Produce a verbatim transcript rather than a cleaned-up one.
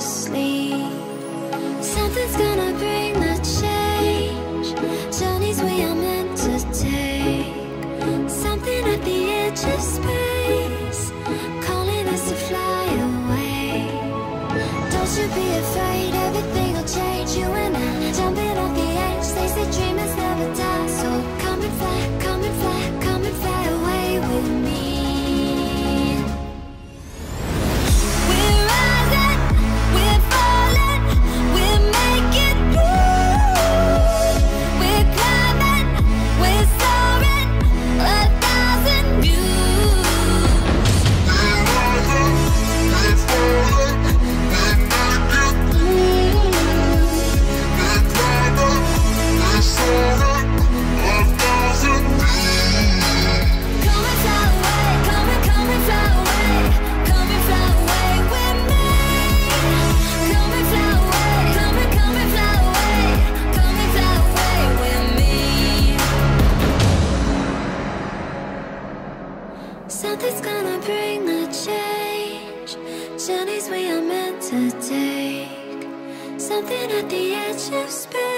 to sleep. Something's gonna bring the change. Journeys we are meant to take. Something at the edge of space, calling us to fly away. Don't you be afraid, everything will change. You and I, jumping off the edge. They say dreamers never die. So come and fly, come and fly, come and fly away with me. Something's gonna bring the change. Journeys we are meant to take. Something at the edge of space.